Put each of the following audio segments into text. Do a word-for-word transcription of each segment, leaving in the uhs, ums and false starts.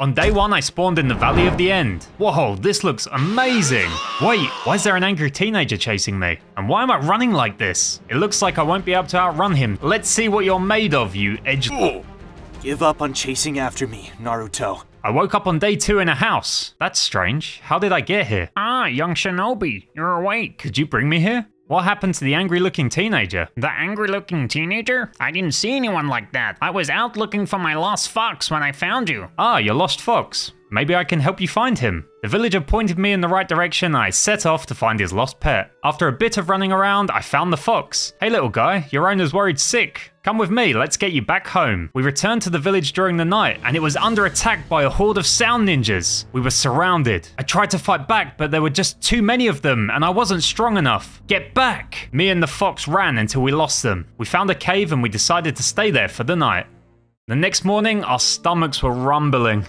On day one, I spawned in the Valley of the End. Whoa, this looks amazing. Wait, why is there an angry teenager chasing me? And why am I running like this? It looks like I won't be able to outrun him. Let's see what you're made of, you edge- Ooh. Give up on chasing after me, Naruto. I woke up on day two in a house. That's strange. How did I get here? Ah, young Shinobi, you're awake. Could you bring me here? What happened to the angry-looking teenager? The angry-looking teenager? I didn't see anyone like that. I was out looking for my lost fox when I found you. Ah, your lost fox. Maybe I can help you find him. The villager pointed me in the right direction and I set off to find his lost pet. After a bit of running around, I found the fox. Hey little guy, your owner's worried sick. Come with me, let's get you back home. We returned to the village during the night, and it was under attack by a horde of sound ninjas. We were surrounded. I tried to fight back, but there were just too many of them, and I wasn't strong enough. Get back! Me and the fox ran until we lost them. We found a cave and we decided to stay there for the night. The next morning, our stomachs were rumbling.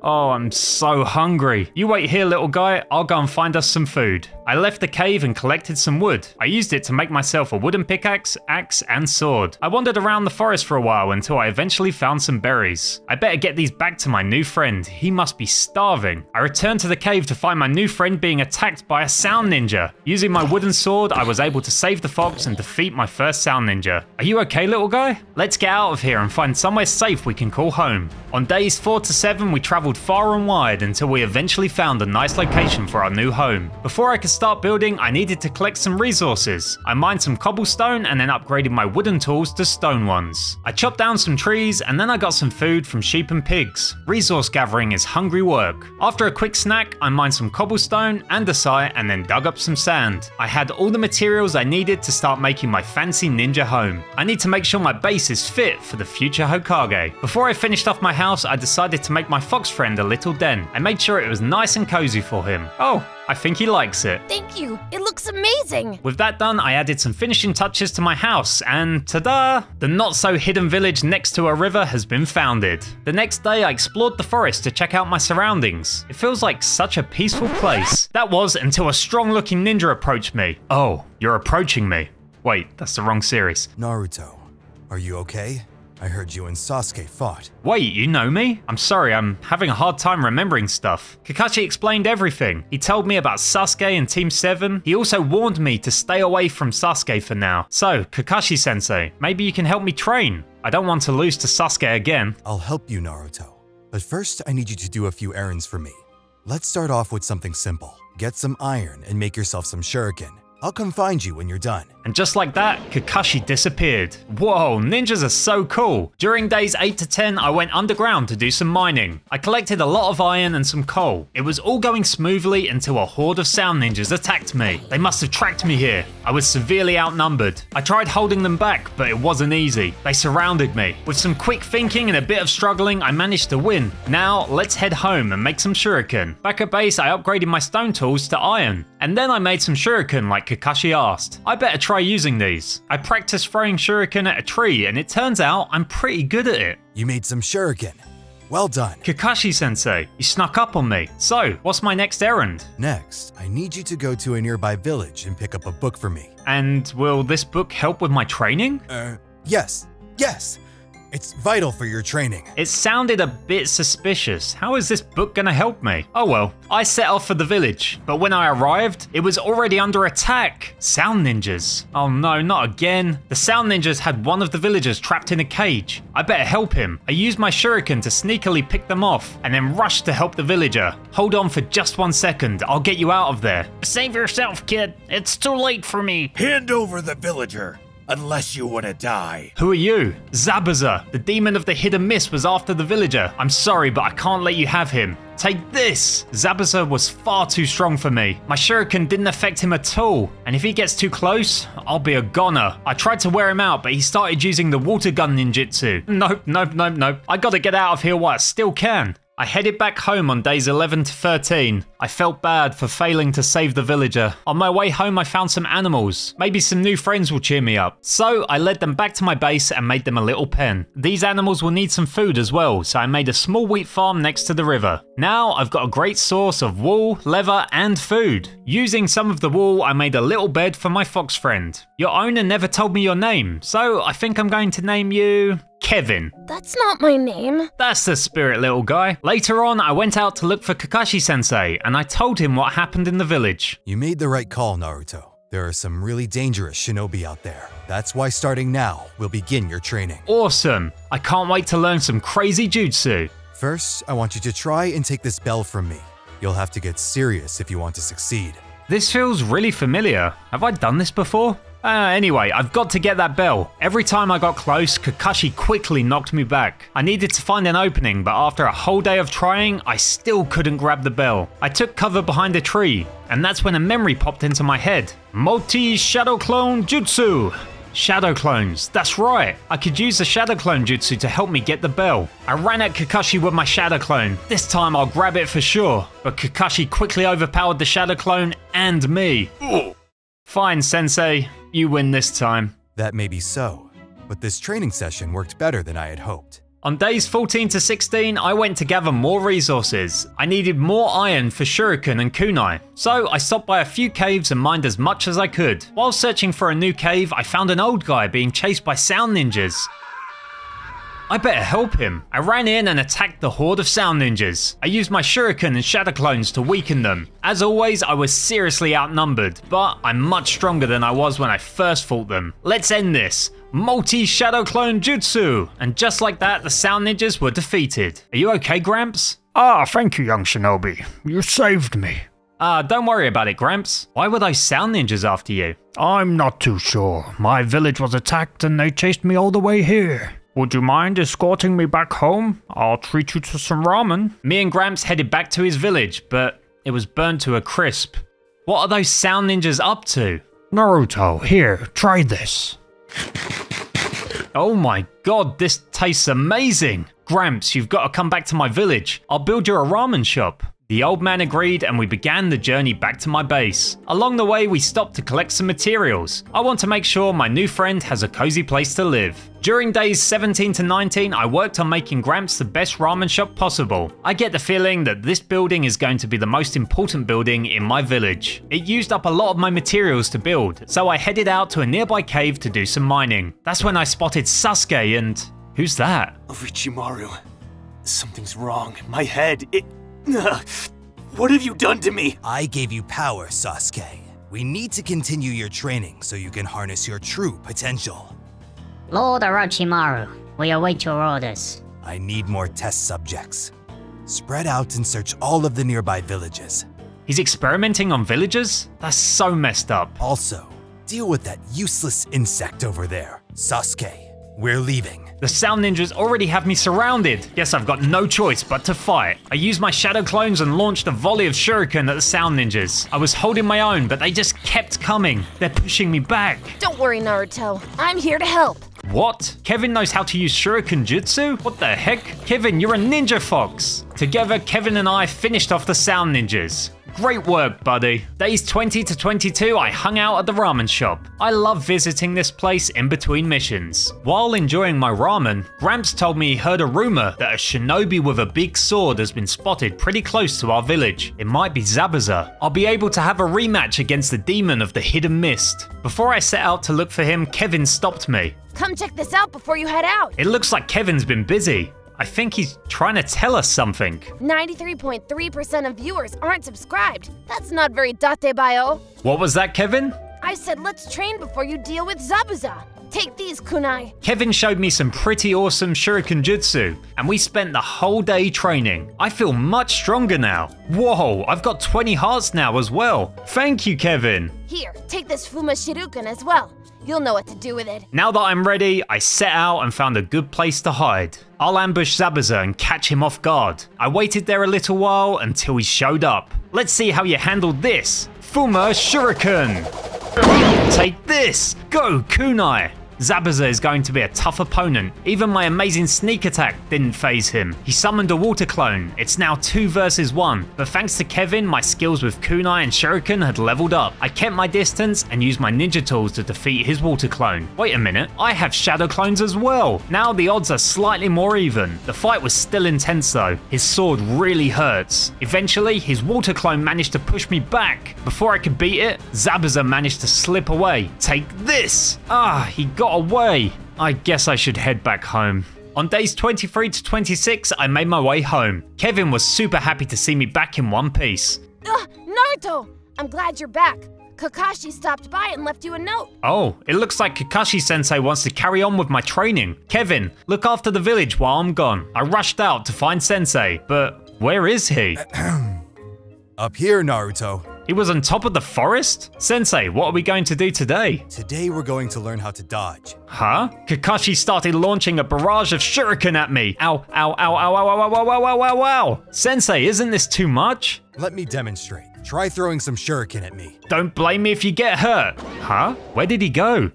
Oh, I'm so hungry. You wait here, little guy. I'll go and find us some food. I left the cave and collected some wood. I used it to make myself a wooden pickaxe, axe, and sword. I wandered around the forest for a while until I eventually found some berries. I better get these back to my new friend. He must be starving. I returned to the cave to find my new friend being attacked by a sound ninja. Using my wooden sword, I was able to save the fox and defeat my first sound ninja. Are you okay, little guy? Let's get out of here and find somewhere safe we can call home. On days four to seven, we traveled far and wide until we eventually found a nice location for our new home. Before I could start building, I needed to collect some resources. I mined some cobblestone and then upgraded my wooden tools to stone ones. I chopped down some trees and then I got some food from sheep and pigs. Resource gathering is hungry work. After a quick snack, I mined some cobblestone and a site and then dug up some sand. I had all the materials I needed to start making my fancy ninja home. I need to make sure my base is fit for the future Hokage. Before I finished off my house, I decided to make my fox friend a little den. I made sure it was nice and cozy for him. Oh, I think he likes it. Thank you, it looks amazing. With that done, I added some finishing touches to my house and ta-da! The not so hidden village next to a river has been founded. The next day, I explored the forest to check out my surroundings. It feels like such a peaceful place. That was until a strong looking ninja approached me. Oh, you're approaching me. Wait, that's the wrong series. Naruto, are you okay? I heard you and Sasuke fought. Wait, you know me? I'm sorry, I'm having a hard time remembering stuff. Kakashi explained everything. He told me about Sasuke and Team seven. He also warned me to stay away from Sasuke for now. So, Kakashi-sensei, maybe you can help me train. I don't want to lose to Sasuke again. I'll help you, Naruto. But first, I need you to do a few errands for me. Let's start off with something simple. Get some iron and make yourself some shuriken. I'll come find you when you're done. And just like that, Kakashi disappeared. Whoa, ninjas are so cool. During days eight to ten, I went underground to do some mining. I collected a lot of iron and some coal. It was all going smoothly until a horde of sound ninjas attacked me. They must have tracked me here. I was severely outnumbered. I tried holding them back, but it wasn't easy. They surrounded me. With some quick thinking and a bit of struggling, I managed to win. Now, let's head home and make some shuriken. Back at base, I upgraded my stone tools to iron. And then I made some shuriken like Kakashi asked. I better try using these. I practiced throwing shuriken at a tree and it turns out I'm pretty good at it. You made some shuriken. Well done. Kakashi-sensei, you snuck up on me. So, what's my next errand? Next, I need you to go to a nearby village and pick up a book for me. And will this book help with my training? Uh, yes, yes. It's vital for your training. It sounded a bit suspicious. How is this book gonna help me? Oh well, I set off for the village, but when I arrived, it was already under attack. Sound ninjas. Oh no, not again. The sound ninjas had one of the villagers trapped in a cage. I better help him. I used my shuriken to sneakily pick them off and then rushed to help the villager. Hold on for just one second. I'll get you out of there. Save yourself, kid. It's too late for me. Hand over the villager. Unless you want to die. Who are you? Zabuza, the demon of the Hidden Mist, was after the villager. I'm sorry, but I can't let you have him. Take this! Zabuza was far too strong for me. My shuriken didn't affect him at all, and if he gets too close, I'll be a goner. I tried to wear him out, but he started using the water gun ninjutsu. Nope, nope, nope, nope. I gotta get out of here while I still can. I headed back home on days eleven to thirteen. I felt bad for failing to save the villager. On my way home, I found some animals. Maybe some new friends will cheer me up. So I led them back to my base and made them a little pen. These animals will need some food as well, so I made a small wheat farm next to the river. Now I've got a great source of wool, leather, and food. Using some of the wool, I made a little bed for my fox friend. Your owner never told me your name, so I think I'm going to name you Kevin. That's not my name. That's the spirit, little guy. Later on, I went out to look for Kakashi-sensei, and I told him what happened in the village. You made the right call, Naruto. There are some really dangerous shinobi out there. That's why starting now, we'll begin your training. Awesome. I can't wait to learn some crazy jutsu. First, I want you to try and take this bell from me. You'll have to get serious if you want to succeed. This feels really familiar. Have I done this before? Uh, anyway, I've got to get that bell. Every time I got close, Kakashi quickly knocked me back. I needed to find an opening, but after a whole day of trying, I still couldn't grab the bell. I took cover behind a tree, and that's when a memory popped into my head. Multi Shadow Clone Jutsu! Shadow clones, that's right! I could use the Shadow Clone Jutsu to help me get the bell. I ran at Kakashi with my Shadow Clone. This time I'll grab it for sure. But Kakashi quickly overpowered the Shadow Clone and me. Ooh. Fine, Sensei. You win this time. That may be so, but this training session worked better than I had hoped. On days fourteen to sixteen, I went to gather more resources. I needed more iron for shuriken and kunai, so I stopped by a few caves and mined as much as I could. While searching for a new cave, I found an old guy being chased by sound ninjas. I better help him. I ran in and attacked the horde of sound ninjas. I used my shuriken and shadow clones to weaken them. As always, I was seriously outnumbered, but I'm much stronger than I was when I first fought them. Let's end this. Multi Shadow Clone Jutsu! And just like that, the sound ninjas were defeated. Are you okay, Gramps? Ah, thank you, young shinobi. You saved me. Ah, uh, don't worry about it, Gramps. Why were those sound ninjas after you? I'm not too sure. My village was attacked and they chased me all the way here. Would you mind escorting me back home? I'll treat you to some ramen. Me and Gramps headed back to his village, but it was burned to a crisp. What are those sound ninjas up to? Naruto, here, try this. Oh my god, this tastes amazing! Gramps, you've got to come back to my village. I'll build you a ramen shop. The old man agreed and we began the journey back to my base. Along the way, we stopped to collect some materials. I want to make sure my new friend has a cozy place to live. During days seventeen to nineteen, I worked on making Gramps the best ramen shop possible. I get the feeling that this building is going to be the most important building in my village. It used up a lot of my materials to build, so I headed out to a nearby cave to do some mining. That's when I spotted Sasuke and... who's that? Orochimaru. Something's wrong. My head, it... What have you done to me? I gave you power, Sasuke. We need to continue your training so you can harness your true potential. Lord Orochimaru, we await your orders. I need more test subjects. Spread out and search all of the nearby villages. He's experimenting on villages? That's so messed up. Also, deal with that useless insect over there. Sasuke, we're leaving. The sound ninjas already have me surrounded. Guess I've got no choice but to fight. I used my shadow clones and launched a volley of shuriken at the sound ninjas. I was holding my own, but they just kept coming. They're pushing me back. Don't worry, Naruto. I'm here to help. What? Kevin knows how to use shuriken jutsu? What the heck? Kevin, you're a ninja fox. Together, Kevin and I finished off the sound ninjas. Great work, buddy. Days twenty to twenty-two, I hung out at the ramen shop. I love visiting this place in between missions. While enjoying my ramen, Gramps told me he heard a rumor that a shinobi with a big sword has been spotted pretty close to our village. It might be Zabuza. I'll be able to have a rematch against the demon of the Hidden Mist. Before I set out to look for him, Kevin stopped me. Come check this out before you head out. It looks like Kevin's been busy. I think he's trying to tell us something. ninety-three point three percent of viewers aren't subscribed. That's not very datebayo. What was that, Kevin? I said let's train before you deal with Zabuza. Take these, kunai. Kevin showed me some pretty awesome shuriken jutsu, and we spent the whole day training. I feel much stronger now. Whoa, I've got twenty hearts now as well. Thank you, Kevin. Here, take this Fuma Shuriken as well. You'll know what to do with it. Now that I'm ready, I set out and found a good place to hide. I'll ambush Zabuza and catch him off guard. I waited there a little while until he showed up. Let's see how you handled this. Fuma Shuriken. Take this. Go, kunai. Zabuza is going to be a tough opponent. Even my amazing sneak attack didn't faze him. He summoned a water clone. It's now two versus one. But thanks to Kevin, my skills with kunai and shuriken had leveled up. I kept my distance and used my ninja tools to defeat his water clone. Wait a minute, I have shadow clones as well. Now the odds are slightly more even. The fight was still intense though. His sword really hurts. Eventually, his water clone managed to push me back. Before I could beat it, Zabuza managed to slip away. Take this! Ah, he got away. I guess I should head back home. On days twenty-three to twenty-six, I made my way home. Kevin was super happy to see me back in one piece. Ugh, Naruto! I'm glad you're back. Kakashi stopped by and left you a note. Oh, it looks like Kakashi-sensei wants to carry on with my training. Kevin, look after the village while I'm gone. I rushed out to find Sensei, but where is he? Up here, Naruto. He was on top of the forest? Sensei, what are we going to do today? Today we're going to learn how to dodge. Huh? Kakashi started launching a barrage of shuriken at me. Ow, ow, ow, ow, ow, ow, ow, ow, ow, ow, ow. Sensei, isn't this too much? Let me demonstrate. Try throwing some shuriken at me. Don't blame me if you get hurt. Huh? Where did he go?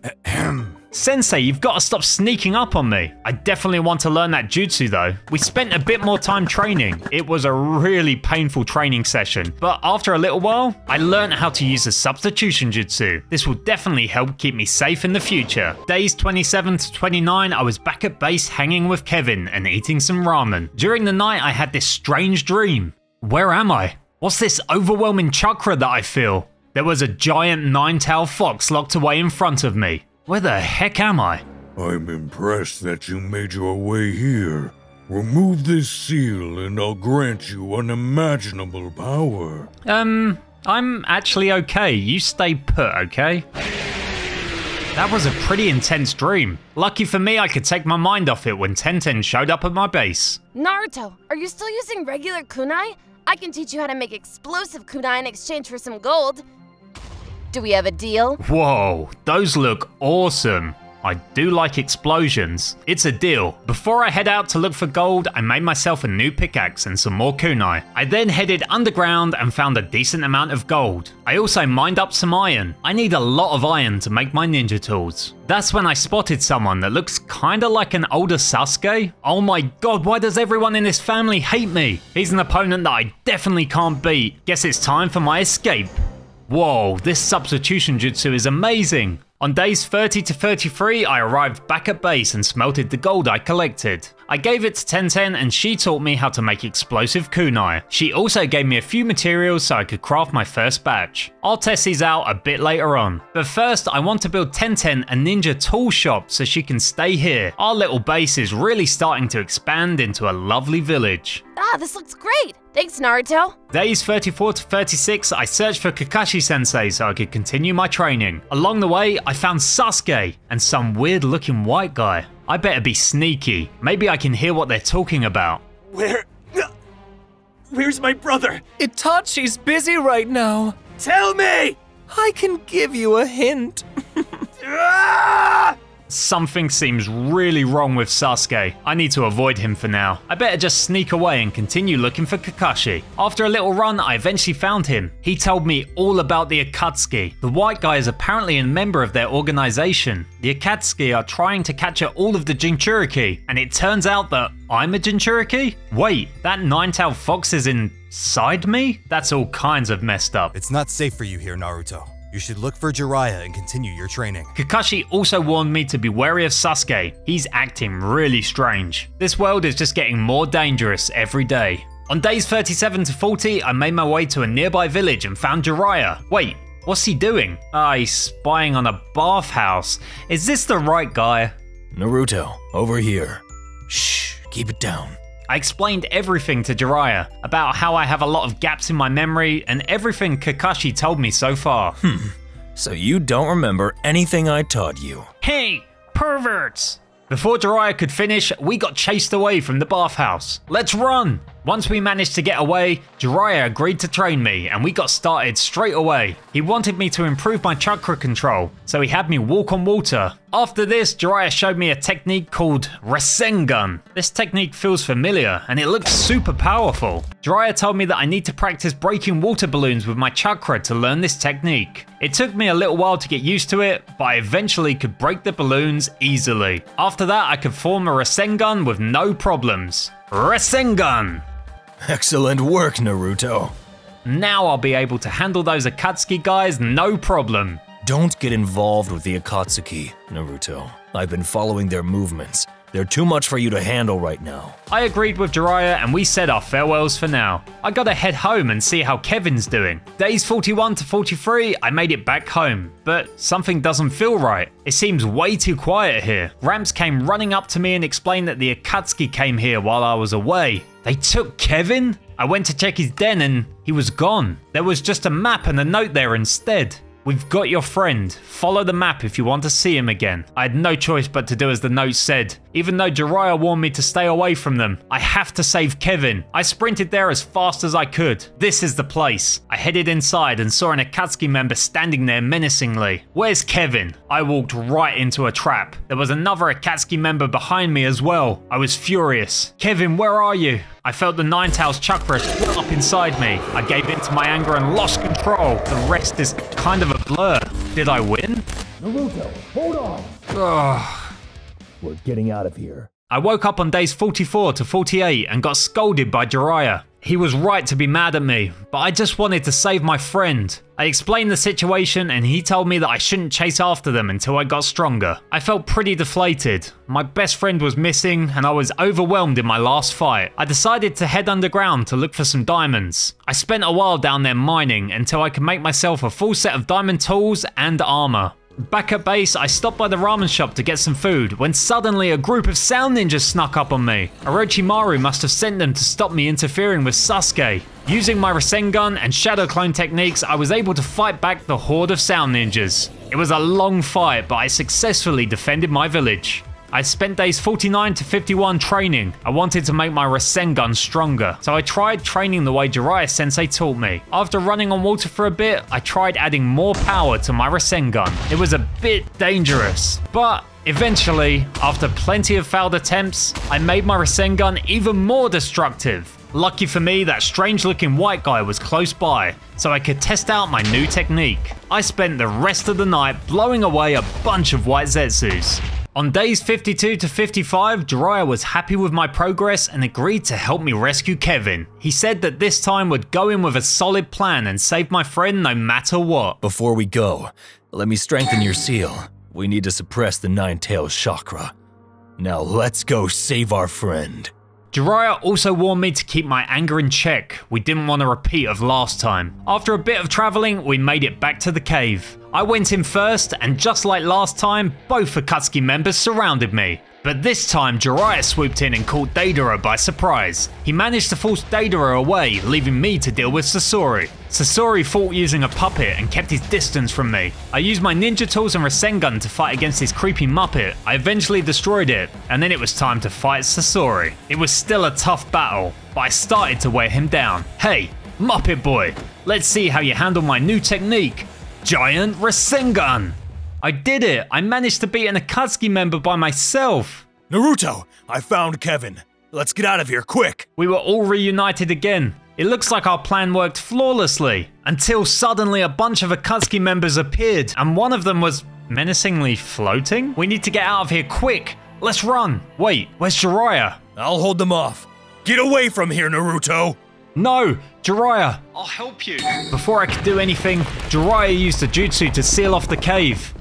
Sensei, you've got to stop sneaking up on me. I definitely want to learn that jutsu though. We spent a bit more time training. It was a really painful training session, but after a little while, I learned how to use the substitution jutsu. This will definitely help keep me safe in the future. Days twenty-seven to twenty-nine, I was back at base hanging with Kevin and eating some ramen. During the night, I had this strange dream. Where am I? What's this overwhelming chakra that I feel? There was a giant nine-tailed fox locked away in front of me. Where the heck am I? I'm impressed that you made your way here. Remove this seal and I'll grant you unimaginable power. Um, I'm actually okay. You stay put, okay? That was a pretty intense dream. Lucky for me, I could take my mind off it when Tenten showed up at my base. Naruto, are you still using regular kunai? I can teach you how to make explosive kunai in exchange for some gold. Do we have a deal? Whoa, those look awesome. I do like explosions. It's a deal. Before I head out to look for gold, I made myself a new pickaxe and some more kunai. I then headed underground and found a decent amount of gold. I also mined up some iron. I need a lot of iron to make my ninja tools. That's when I spotted someone that looks kinda like an older Sasuke. Oh my god, why does everyone in this family hate me? He's an opponent that I definitely can't beat. Guess it's time for my escape. Whoa, this substitution jutsu is amazing. On days thirty to thirty-three, I arrived back at base and smelted the gold I collected. I gave it to Tenten and she taught me how to make explosive kunai. She also gave me a few materials so I could craft my first batch. I'll test these out a bit later on. But first, I want to build Tenten a ninja tool shop so she can stay here. Our little base is really starting to expand into a lovely village. Ah, this looks great! Thanks, Naruto. Days thirty-four to thirty-six, I searched for Kakashi-sensei so I could continue my training. Along the way, I found Sasuke and some weird-looking white guy. I better be sneaky. Maybe I can hear what they're talking about. Where... Where's my brother? Itachi's busy right now. Tell me! I can give you a hint. Ah! Something seems really wrong with Sasuke. I need to avoid him for now. I better just sneak away and continue looking for Kakashi. After a little run, I eventually found him. He told me all about the Akatsuki. The white guy is apparently a member of their organization. The Akatsuki are trying to capture all of the Jinchuriki, and it turns out that I'm a Jinchuriki? Wait, that nine-tailed fox is inside me? That's all kinds of messed up. It's not safe for you here, Naruto. You should look for Jiraiya and continue your training. Kakashi also warned me to be wary of Sasuke. He's acting really strange. This world is just getting more dangerous every day. On days thirty-seven to forty, I made my way to a nearby village and found Jiraiya. Wait, what's he doing? Ah, he's spying on a bathhouse. Is this the right guy? Naruto, over here. Shh, keep it down. I explained everything to Jiraiya, about how I have a lot of gaps in my memory and everything Kakashi told me so far. Hmm, so you don't remember anything I taught you. Hey, perverts! Before Jiraiya could finish, we got chased away from the bathhouse. Let's run! Once we managed to get away, Jiraiya agreed to train me and we got started straight away. He wanted me to improve my chakra control, so he had me walk on water. After this, Jiraiya showed me a technique called Rasengan. This technique feels familiar and it looks super powerful. Jiraiya told me that I need to practice breaking water balloons with my chakra to learn this technique. It took me a little while to get used to it, but I eventually could break the balloons easily. After that, I could form a Rasengan with no problems. Rasengan! Excellent work, Naruto. Now I'll be able to handle those Akatsuki guys no problem. Don't get involved with the Akatsuki, Naruto. I've been following their movements, They're too much for you to handle right now. I agreed with Jiraiya and we said our farewells for now. I gotta head home and see how Kevin's doing. Days forty-one to forty-three, I made it back home, but something doesn't feel right. It seems way too quiet here. Ramps came running up to me and explained that the Akatsuki came here while I was away. They took Kevin? I went to check his den and he was gone. There was just a map and a note there instead. We've got your friend. Follow the map if you want to see him again. I had no choice but to do as the note said. Even though Jiraiya warned me to stay away from them, I have to save Kevin. I sprinted there as fast as I could. This is the place. I headed inside and saw an Akatsuki member standing there menacingly. Where's Kevin? I walked right into a trap. There was another Akatsuki member behind me as well. I was furious. Kevin, where are you? I felt the Nine Tails chakra swell up inside me. I gave in to my anger and lost control. The rest is kind of a blur. Did I win? Naruto, hold on! Ugh. We're getting out of here. I woke up on days forty-four to forty-eight and got scolded by Jiraiya. He was right to be mad at me, but I just wanted to save my friend. I explained the situation and he told me that I shouldn't chase after them until I got stronger. I felt pretty deflated. My best friend was missing and I was overwhelmed in my last fight. I decided to head underground to look for some diamonds. I spent a while down there mining until I could make myself a full set of diamond tools and armor. Back at base, I stopped by the ramen shop to get some food, when suddenly a group of sound ninjas snuck up on me. Orochimaru must have sent them to stop me interfering with Sasuke. Using my Rasengan and Shadow Clone techniques, I was able to fight back the horde of sound ninjas. It was a long fight, but I successfully defended my village. I spent days forty-nine to fifty-one training. I wanted to make my Rasengan stronger, so I tried training the way Jiraiya sensei taught me. After running on water for a bit, I tried adding more power to my Rasengan. It was a bit dangerous, but eventually, after plenty of failed attempts, I made my Rasengan even more destructive. Lucky for me, that strange-looking white guy was close by, so I could test out my new technique. I spent the rest of the night blowing away a bunch of white Zetsus. On days fifty-two to fifty-five, Jiraiya was happy with my progress and agreed to help me rescue Kevin. He said that this time would go in with a solid plan and save my friend no matter what. Before we go, let me strengthen your seal. We need to suppress the Nine Tails chakra. Now let's go save our friend. Jiraiya also warned me to keep my anger in check. We didn't want a repeat of last time. After a bit of traveling, we made it back to the cave. I went in first, and just like last time, both Akatsuki members surrounded me. But this time, Jiraiya swooped in and caught Deidara by surprise. He managed to force Deidara away, leaving me to deal with Sasori. Sasori fought using a puppet and kept his distance from me. I used my ninja tools and Rasengan to fight against this creepy muppet. I eventually destroyed it, and then it was time to fight Sasori. It was still a tough battle, but I started to wear him down. Hey, Muppet Boy, let's see how you handle my new technique, Giant Rasengan. I did it! I managed to beat an Akatsuki member by myself! Naruto, I found Kevin. Let's get out of here, quick! We were all reunited again. It looks like our plan worked flawlessly, until suddenly a bunch of Akatsuki members appeared, and one of them was menacingly floating? We need to get out of here, quick! Let's run! Wait, where's Jiraiya? I'll hold them off. Get away from here, Naruto! No! Jiraiya! I'll help you! Before I could do anything, Jiraiya used the Jutsu to seal off the cave.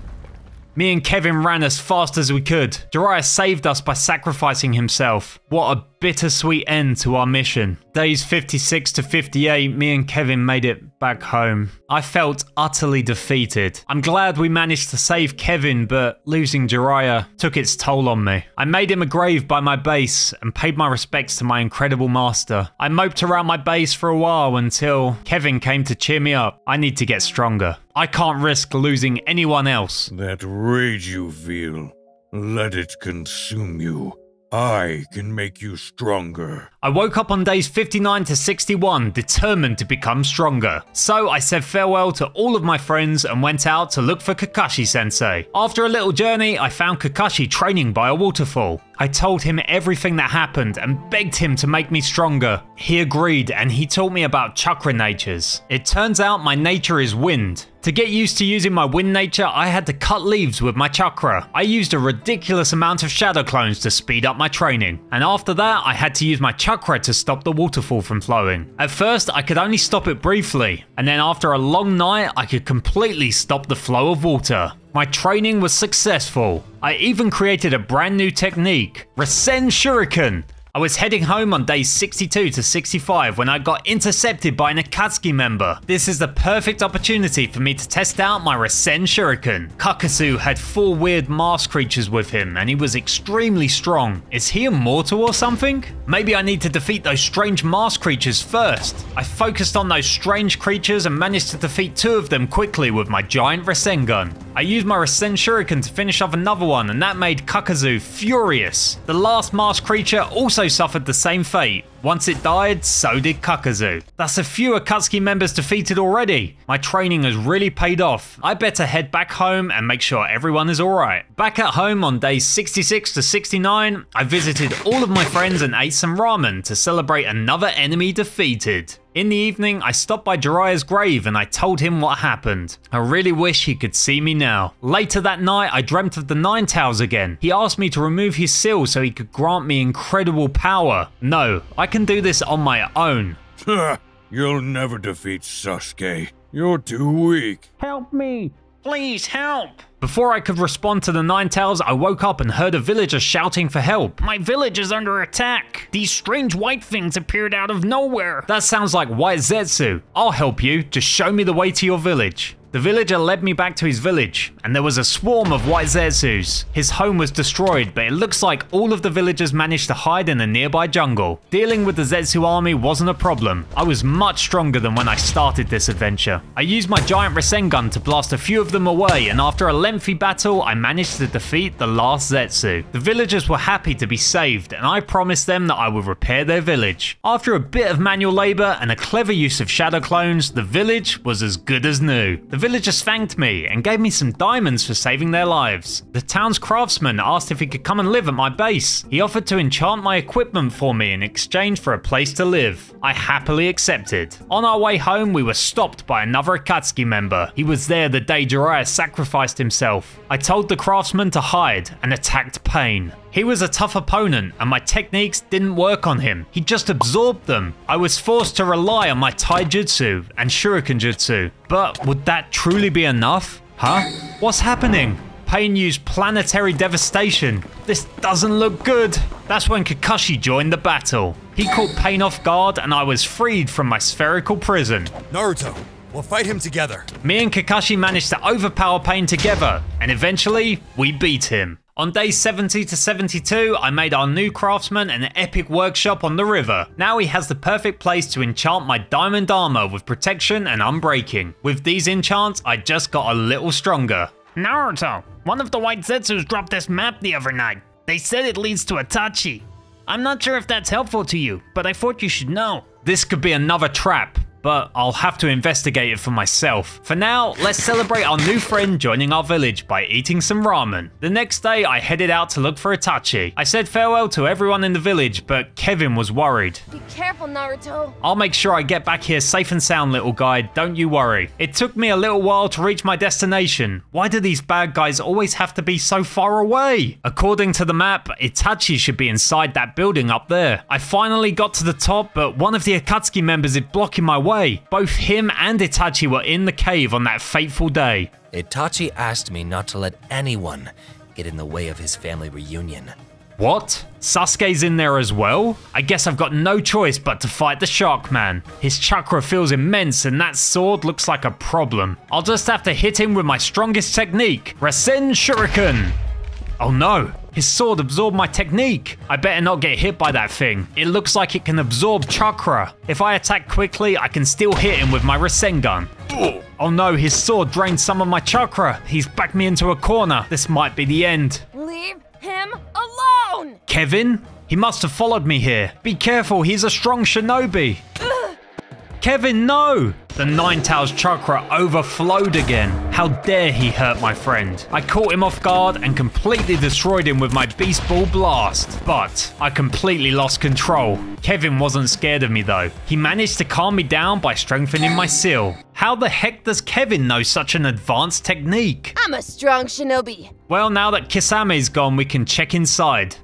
Me and Kevin ran as fast as we could. Jiraiya saved us by sacrificing himself. What a bittersweet end to our mission. Days fifty-six to fifty-eight, me and Kevin made it back home. I felt utterly defeated. I'm glad we managed to save Kevin, but losing Jiraiya took its toll on me. I made him a grave by my base and paid my respects to my incredible master. I moped around my base for a while until Kevin came to cheer me up. I need to get stronger. I can't risk losing anyone else. That rage you feel, let it consume you. I can make you stronger. I woke up on days fifty-nine to sixty-one, determined to become stronger. So I said farewell to all of my friends and went out to look for Kakashi-sensei. After a little journey, I found Kakashi training by a waterfall. I told him everything that happened and begged him to make me stronger. He agreed and he taught me about chakra natures. It turns out my nature is wind. To get used to using my wind nature, I had to cut leaves with my chakra. I used a ridiculous amount of shadow clones to speed up my training, and after that I had to use my chakra to stop the waterfall from flowing. At first I could only stop it briefly, and then after a long night I could completely stop the flow of water. My training was successful. I even created a brand new technique, Rasen Shuriken. I was heading home on days sixty-two to sixty-five when I got intercepted by an Akatsuki member. This is the perfect opportunity for me to test out my Rasen Shuriken. Kakasu had four weird mask creatures with him and he was extremely strong. Is he immortal or something? Maybe I need to defeat those strange mask creatures first. I focused on those strange creatures and managed to defeat two of them quickly with my giant Rasengan. I used my Rasen Shuriken to finish off another one and that made Kakazu furious. The last mask creature also suffered the same fate. Once it died, so did Kakazu. That's a few Akatsuki members defeated already. My training has really paid off. I better head back home and make sure everyone is alright. Back at home on days sixty-six to sixty-nine, I visited all of my friends and ate some ramen to celebrate another enemy defeated. In the evening, I stopped by Jiraiya's grave and I told him what happened. I really wish he could see me now. Later that night, I dreamt of the Nine Tails again. He asked me to remove his seal so he could grant me incredible power. No, I can do this on my own. You'll never defeat Sasuke. You're too weak. Help me. Please help. Before I could respond to the Nine Tails, I woke up and heard a villager shouting for help. My village is under attack. These strange white things appeared out of nowhere. That sounds like white Zetsu. I'll help you. Just show me the way to your village. The villager led me back to his village, and there was a swarm of white Zetsus. His home was destroyed, but it looks like all of the villagers managed to hide in a nearby jungle. Dealing with the Zetsu army wasn't a problem. I was much stronger than when I started this adventure. I used my giant Rasengan to blast a few of them away, and after a lengthy battle, I managed to defeat the last Zetsu. The villagers were happy to be saved, and I promised them that I would repair their village. After a bit of manual labor and a clever use of shadow clones, the village was as good as new. The villagers thanked me and gave me some diamonds for saving their lives. The town's craftsman asked if he could come and live at my base. He offered to enchant my equipment for me in exchange for a place to live. I happily accepted. On our way home, we were stopped by another Akatsuki member. He was there the day Jiraiya sacrificed himself. I told the craftsman to hide and attacked Pain. He was a tough opponent and my techniques didn't work on him. He just absorbed them. I was forced to rely on my Tai Jutsu and Shuriken Jutsu. But would that truly be enough? Huh? What's happening? Pain used planetary devastation. This doesn't look good. That's when Kakashi joined the battle. He caught Pain off guard and I was freed from my spherical prison. Naruto, we'll fight him together. Me and Kakashi managed to overpower Pain together and eventually we beat him. On days seventy to seventy-two, I made our new craftsman an epic workshop on the river. Now he has the perfect place to enchant my diamond armor with protection and unbreaking. With these enchants, I just got a little stronger. Naruto, one of the white Zetsus dropped this map the other night. They said it leads to Itachi. I'm not sure if that's helpful to you, but I thought you should know. This could be another trap, but I'll have to investigate it for myself. For now, let's celebrate our new friend joining our village by eating some ramen. The next day, I headed out to look for Itachi. I said farewell to everyone in the village, but Kevin was worried. Be careful, Naruto. I'll make sure I get back here safe and sound, little guy, don't you worry. It took me a little while to reach my destination. Why do these bad guys always have to be so far away? According to the map, Itachi should be inside that building up there. I finally got to the top, but one of the Akatsuki members is blocking my way. Both him and Itachi were in the cave on that fateful day. Itachi asked me not to let anyone get in the way of his family reunion. What? Sasuke's in there as well? I guess I've got no choice but to fight the shark man. His chakra feels immense and that sword looks like a problem. I'll just have to hit him with my strongest technique, Rasen Shuriken. Oh no, his sword absorbed my technique. I better not get hit by that thing. It looks like it can absorb chakra. If I attack quickly, I can still hit him with my Rasengan. Oh no, his sword drained some of my chakra. He's backed me into a corner. This might be the end. Leave him alone! Kevin? He must have followed me here. Be careful, he's a strong shinobi. Kevin, no! The Nine Tails Chakra overflowed again. How dare he hurt my friend. I caught him off guard and completely destroyed him with my Beast Ball blast. But I completely lost control. Kevin wasn't scared of me though. He managed to calm me down by strengthening my seal. How the heck does Kevin know such an advanced technique? I'm a strong shinobi. Well, now that Kisame's gone, we can check inside.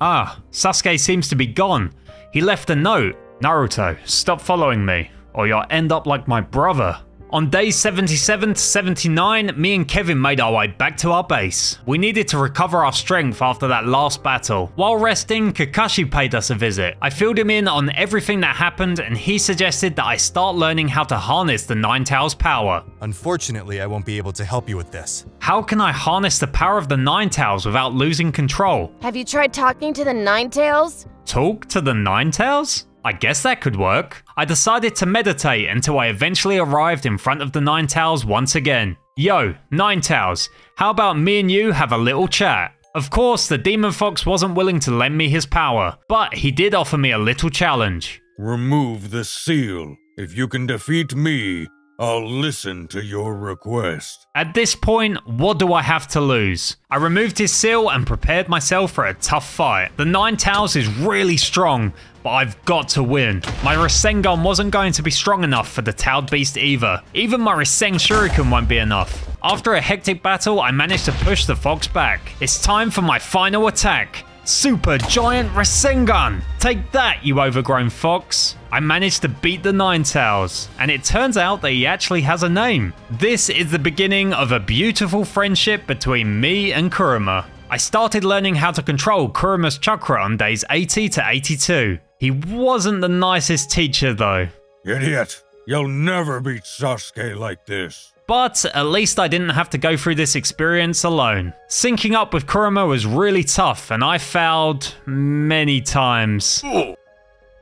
Ah, Sasuke seems to be gone. He left a note. Naruto, stop following me, or you'll end up like my brother. On days seventy-seven to seventy-nine, me and Kevin made our way back to our base. We needed to recover our strength after that last battle. While resting, Kakashi paid us a visit. I filled him in on everything that happened, and he suggested that I start learning how to harness the Nine Tails power. Unfortunately, I won't be able to help you with this. How can I harness the power of the Nine Tails without losing control? Have you tried talking to the Nine Tails? Talk to the Nine Tails? I guess that could work. I decided to meditate until I eventually arrived in front of the Nine Tails once again. Yo, Nine Tails, how about me and you have a little chat? Of course, the Demon Fox wasn't willing to lend me his power, but he did offer me a little challenge. Remove the seal. If you can defeat me, I'll listen to your request. At this point, what do I have to lose? I removed his seal and prepared myself for a tough fight. The Nine Tails is really strong, but I've got to win. My Rasengan wasn't going to be strong enough for the Tailed Beast either. Even my Rasen Shuriken won't be enough. After a hectic battle, I managed to push the fox back. It's time for my final attack. Super Giant Rasengan! Take that, you overgrown fox! I managed to beat the Nine Tails, and it turns out that he actually has a name. This is the beginning of a beautiful friendship between me and Kurama. I started learning how to control Kurama's chakra on days eighty to eighty-two. He wasn't the nicest teacher though. Idiot! You'll never beat Sasuke like this. But at least I didn't have to go through this experience alone. Syncing up with Kurama was really tough, and I failed many times.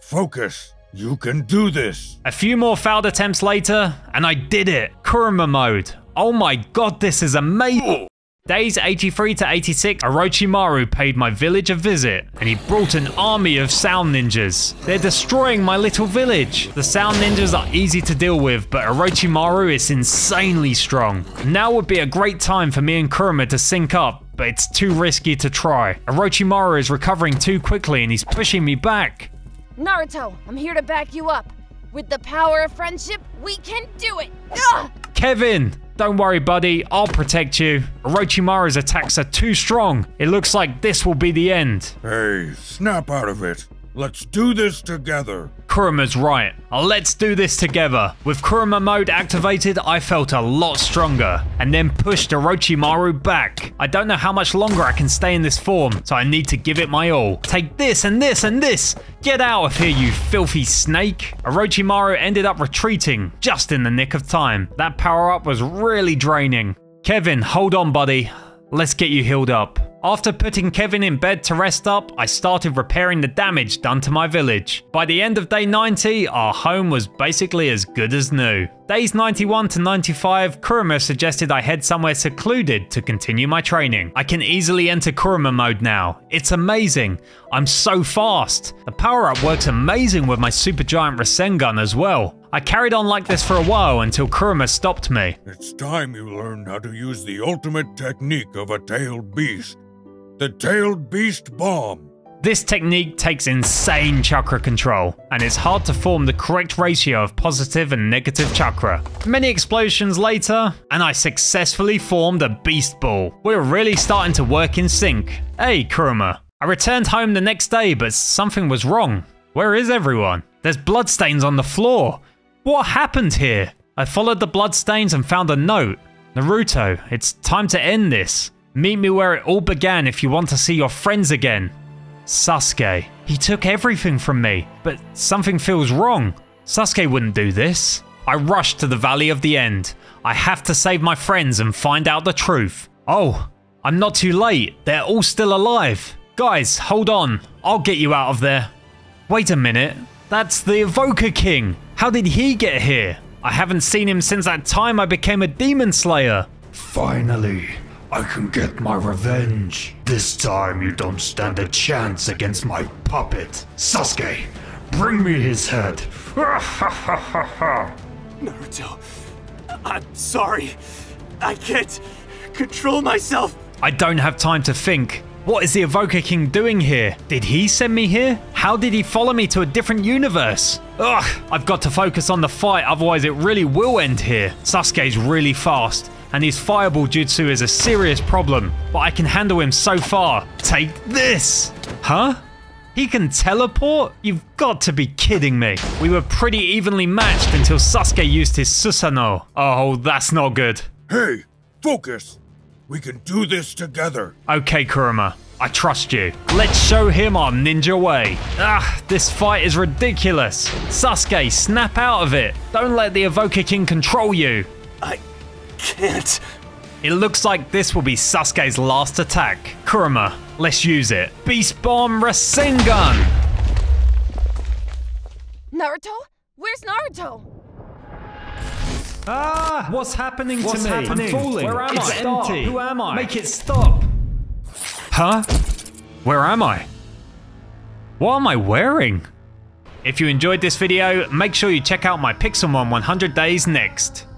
Focus. You can do this. A few more failed attempts later, and I did it. Kurama mode. Oh my god, this is amazing. Days eighty-three to eighty-six, Orochimaru paid my village a visit, and he brought an army of sound ninjas. They're destroying my little village. The sound ninjas are easy to deal with, but Orochimaru is insanely strong. Now would be a great time for me and Kurama to sync up, but it's too risky to try. Orochimaru is recovering too quickly and he's pushing me back. Naruto, I'm here to back you up. With the power of friendship, we can do it! Ugh! Kevin! Don't worry, buddy, I'll protect you. Orochimaru's attacks are too strong. It looks like this will be the end. Hey, snap out of it. Let's do this together. Kurama's right. Let's do this together. With Kurama mode activated, I felt a lot stronger, and then pushed Orochimaru back. I don't know how much longer I can stay in this form, so I need to give it my all. Take this and this and this. Get out of here, you filthy snake. Orochimaru ended up retreating just in the nick of time. That power-up was really draining. Kevin, hold on, buddy. Let's get you healed up. After putting Kevin in bed to rest up, I started repairing the damage done to my village. By the end of day ninety, our home was basically as good as new. Days ninety-one to ninety-five, Kurama suggested I head somewhere secluded to continue my training. I can easily enter Kurama mode now. It's amazing. I'm so fast. The power-up works amazing with my Super Giant Rasengan as well. I carried on like this for a while until Kurama stopped me. It's time you learned how to use the ultimate technique of a tailed beast. The Tailed Beast Bomb. This technique takes insane chakra control, and it's hard to form the correct ratio of positive and negative chakra. Many explosions later, and I successfully formed a Beast Ball. We're really starting to work in sync. Hey, Kurama. I returned home the next day, but something was wrong. Where is everyone? There's bloodstains on the floor. What happened here? I followed the bloodstains and found a note. Naruto, it's time to end this. Meet me where it all began if you want to see your friends again. Sasuke. He took everything from me, but something feels wrong. Sasuke wouldn't do this. I rushed to the Valley of the End. I have to save my friends and find out the truth. Oh, I'm not too late. They're all still alive. Guys, hold on. I'll get you out of there. Wait a minute. That's the Evoker King. How did he get here? I haven't seen him since that time I became a demon slayer. Finally. I can get my revenge. This time you don't stand a chance against my puppet. Sasuke, Bring me his head. Naruto, I'm sorry. I can't control myself. I don't have time to think. What is the Evoker King doing here? Did he send me here? How did he follow me to a different universe? Ugh, I've got to focus on the fight, otherwise it really will end here. Sasuke's really fast, and his fireball jutsu is a serious problem, but I can handle him so far. Take this! Huh? He can teleport? You've got to be kidding me. We were pretty evenly matched until Sasuke used his Susanoo. Oh, that's not good. Hey, focus. We can do this together. Okay, Kurama. I trust you. Let's show him our ninja way. Ah, this fight is ridiculous. Sasuke, snap out of it. Don't let the Evoker King control you. I can't. It looks like this will be Sasuke's last attack. Kurama, let's use it. Beast Bomb Rasengan! Naruto? Where's Naruto? Ah! What's happening What's to me? Happening? I'm falling. Where am it's I? Stop. Empty. Who am I? Make it stop. Huh? Where am I? What am I wearing? If you enjoyed this video, make sure you check out my Pixelmon one hundred days next.